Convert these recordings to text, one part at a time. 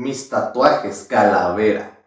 Mis tatuajes, calavera.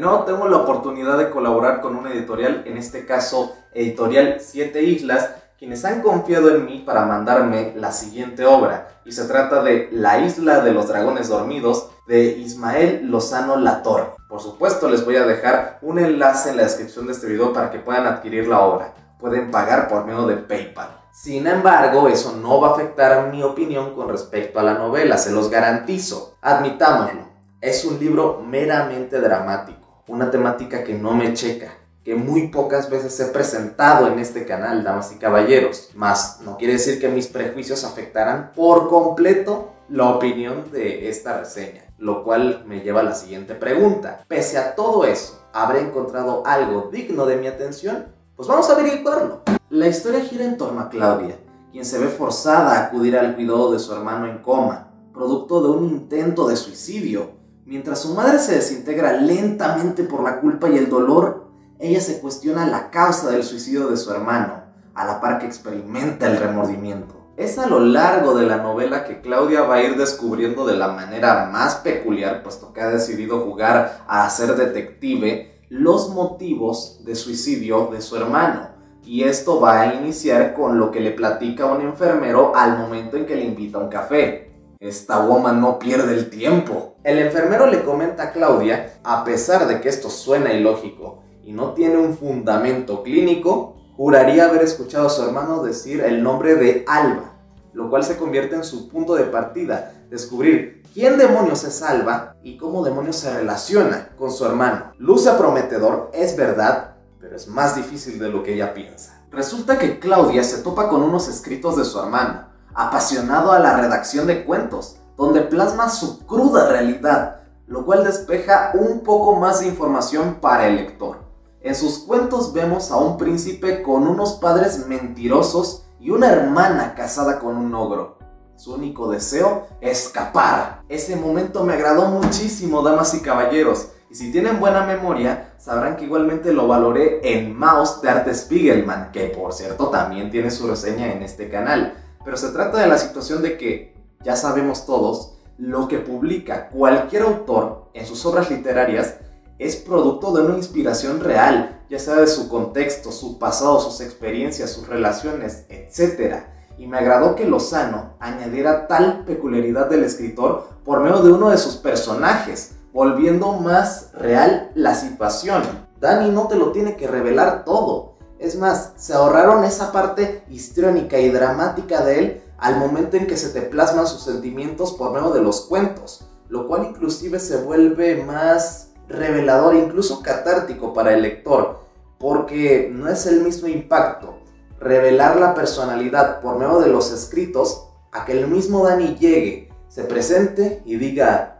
No tengo la oportunidad de colaborar con una editorial, en este caso Editorial Siete Islas, quienes han confiado en mí para mandarme la siguiente obra, y se trata de La Isla de los Dragones Dormidos, de Ismael Lozano Latorre. Por supuesto, les voy a dejar un enlace en la descripción de este video para que puedan adquirir la obra. Pueden pagar por medio de PayPal. Sin embargo, eso no va a afectar a mi opinión con respecto a la novela, se los garantizo. Admitámoslo, es un libro meramente dramático. Una temática que no me checa, que muy pocas veces he presentado en este canal, damas y caballeros. Mas no quiere decir que mis prejuicios afectarán por completo la opinión de esta reseña. Lo cual me lleva a la siguiente pregunta. Pese a todo eso, ¿habré encontrado algo digno de mi atención? Pues vamos a averiguarlo. La historia gira en torno a Claudia, quien se ve forzada a acudir al cuidado de su hermano en coma, producto de un intento de suicidio. Mientras su madre se desintegra lentamente por la culpa y el dolor, ella se cuestiona la causa del suicidio de su hermano, a la par que experimenta el remordimiento. Es a lo largo de la novela que Claudia va a ir descubriendo de la manera más peculiar, puesto que ha decidido jugar a ser detective, los motivos de suicidio de su hermano. Y esto va a iniciar con lo que le platica un enfermero al momento en que le invita a un café. Esta woman no pierde el tiempo. El enfermero le comenta a Claudia, a pesar de que esto suena ilógico y no tiene un fundamento clínico, juraría haber escuchado a su hermano decir el nombre de Alba, lo cual se convierte en su punto de partida, descubrir quién demonios es Alba y cómo demonios se relaciona con su hermano. Luce prometedor, es verdad, pero es más difícil de lo que ella piensa. Resulta que Claudia se topa con unos escritos de su hermano, apasionado a la redacción de cuentos, donde plasma su cruda realidad, lo cual despeja un poco más de información para el lector. En sus cuentos vemos a un príncipe con unos padres mentirosos y una hermana casada con un ogro. Su único deseo, escapar. Ese momento me agradó muchísimo, damas y caballeros, y si tienen buena memoria, sabrán que igualmente lo valoré en Maus de Arte Spiegelman, que por cierto también tiene su reseña en este canal. Pero se trata de la situación de que, ya sabemos todos, lo que publica cualquier autor en sus obras literarias es producto de una inspiración real, ya sea de su contexto, su pasado, sus experiencias, sus relaciones, etc. Y me agradó que Lozano añadiera tal peculiaridad del escritor por medio de uno de sus personajes, volviendo más real la situación. Dani no te lo tiene que revelar todo. Es más, se ahorraron esa parte histriónica y dramática de él al momento en que se te plasman sus sentimientos por medio de los cuentos, lo cual inclusive se vuelve más revelador, incluso catártico para el lector, porque no es el mismo impacto revelar la personalidad por medio de los escritos a que el mismo Dani llegue, se presente y diga: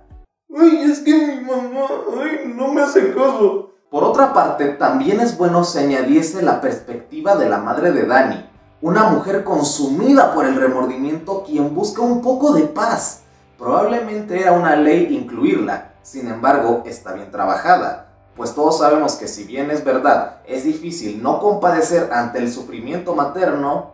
"Ay, es que mi mamá, ay, no me hace caso". Por otra parte, también es bueno se añadiese la perspectiva de la madre de Dani, una mujer consumida por el remordimiento quien busca un poco de paz. Probablemente era una ley incluirla, sin embargo, está bien trabajada, pues todos sabemos que si bien es verdad, es difícil no compadecer ante el sufrimiento materno,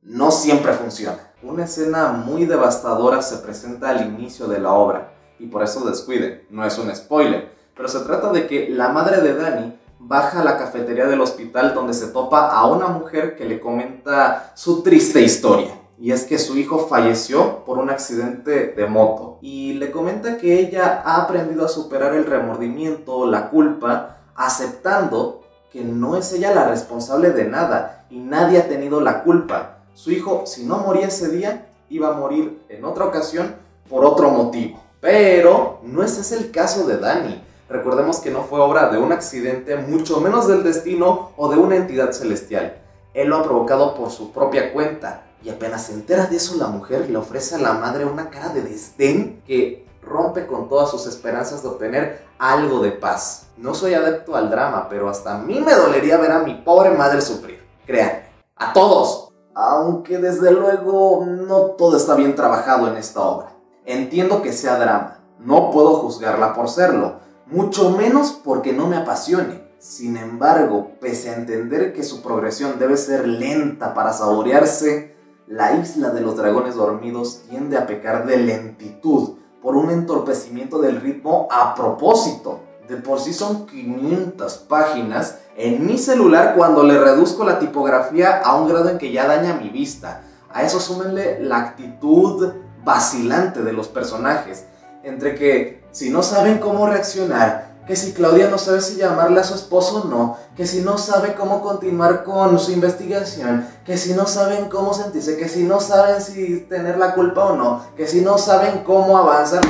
no siempre funciona. Una escena muy devastadora se presenta al inicio de la obra, y por eso descuiden, no es un spoiler. Pero se trata de que la madre de Dani baja a la cafetería del hospital donde se topa a una mujer que le comenta su triste historia. Y es que su hijo falleció por un accidente de moto. Y le comenta que ella ha aprendido a superar el remordimiento, la culpa, aceptando que no es ella la responsable de nada y nadie ha tenido la culpa. Su hijo, si no moría ese día, iba a morir en otra ocasión por otro motivo. Pero no ese es el caso de Dani. Recordemos que no fue obra de un accidente, mucho menos del destino o de una entidad celestial. Él lo ha provocado por su propia cuenta. Y apenas se entera de eso, la mujer le ofrece a la madre una cara de desdén que rompe con todas sus esperanzas de obtener algo de paz. No soy adepto al drama, pero hasta a mí me dolería ver a mi pobre madre sufrir. Créanme, a todos. Aunque desde luego no todo está bien trabajado en esta obra. Entiendo que sea drama, no puedo juzgarla por serlo. Mucho menos porque no me apasione. Sin embargo, pese a entender que su progresión debe ser lenta para saborearse, La Isla de los Dragones Dormidos tiende a pecar de lentitud por un entorpecimiento del ritmo a propósito. De por sí son 500 páginas en mi celular cuando le reduzco la tipografía a un grado en que ya daña mi vista. A eso súmenle la actitud vacilante de los personajes, entre que si no saben cómo reaccionar, que si Claudia no sabe si llamarle a su esposo o no, que si no sabe cómo continuar con su investigación, que si no saben cómo sentirse, que si no saben si tener la culpa o no, que si no saben cómo avanzar.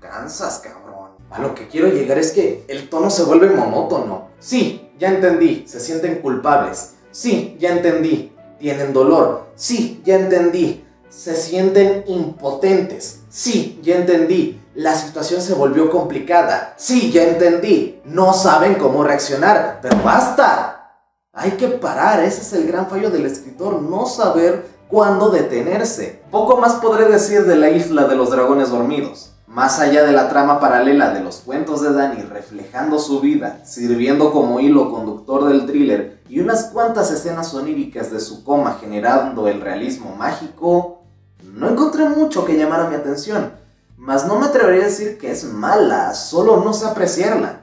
Cansas, cabrón. A lo que quiero llegar es que el tono se vuelve monótono. Sí, ya entendí, se sienten culpables. Sí, ya entendí, tienen dolor. Sí, ya entendí, se sienten impotentes. Sí, ya entendí, la situación se volvió complicada. Sí, ya entendí, no saben cómo reaccionar. Pero basta, hay que parar. Ese es el gran fallo del escritor, no saber cuándo detenerse. Poco más podré decir de La Isla de los Dragones Dormidos. Más allá de la trama paralela de los cuentos de Dani reflejando su vida, sirviendo como hilo conductor del thriller y unas cuantas escenas oníricas de su coma generando el realismo mágico, no encontré mucho que llamara mi atención, mas no me atrevería a decir que es mala, solo no sé apreciarla.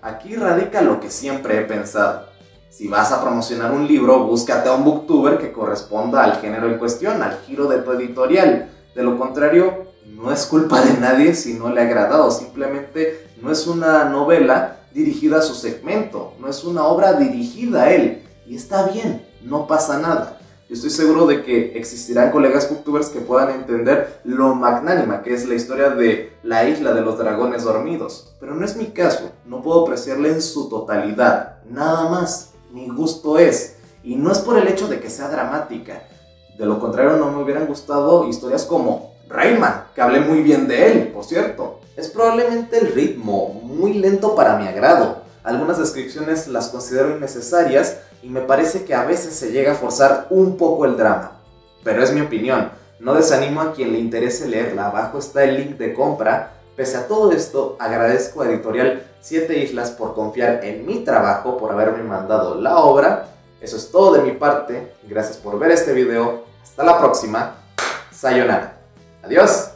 Aquí radica lo que siempre he pensado. Si vas a promocionar un libro, búscate a un booktuber que corresponda al género en cuestión, al giro de tu editorial. De lo contrario, no es culpa de nadie si no le ha agradado, simplemente no es una novela dirigida a su segmento, no es una obra dirigida a él, y está bien, no pasa nada. Yo estoy seguro de que existirán colegas booktubers que puedan entender lo magnánima que es la historia de La Isla de los Dragones Dormidos, pero no es mi caso, no puedo apreciarla en su totalidad, nada más, mi gusto es, y no es por el hecho de que sea dramática, de lo contrario no me hubieran gustado historias como Rayman, que hablé muy bien de él, por cierto. Es probablemente el ritmo, muy lento para mi agrado. Algunas descripciones las considero innecesarias y me parece que a veces se llega a forzar un poco el drama. Pero es mi opinión, no desanimo a quien le interese leerla, abajo está el link de compra. Pese a todo esto, agradezco a Editorial Siete Islas por confiar en mi trabajo, por haberme mandado la obra. Eso es todo de mi parte, gracias por ver este video, hasta la próxima, sayonara. Adiós.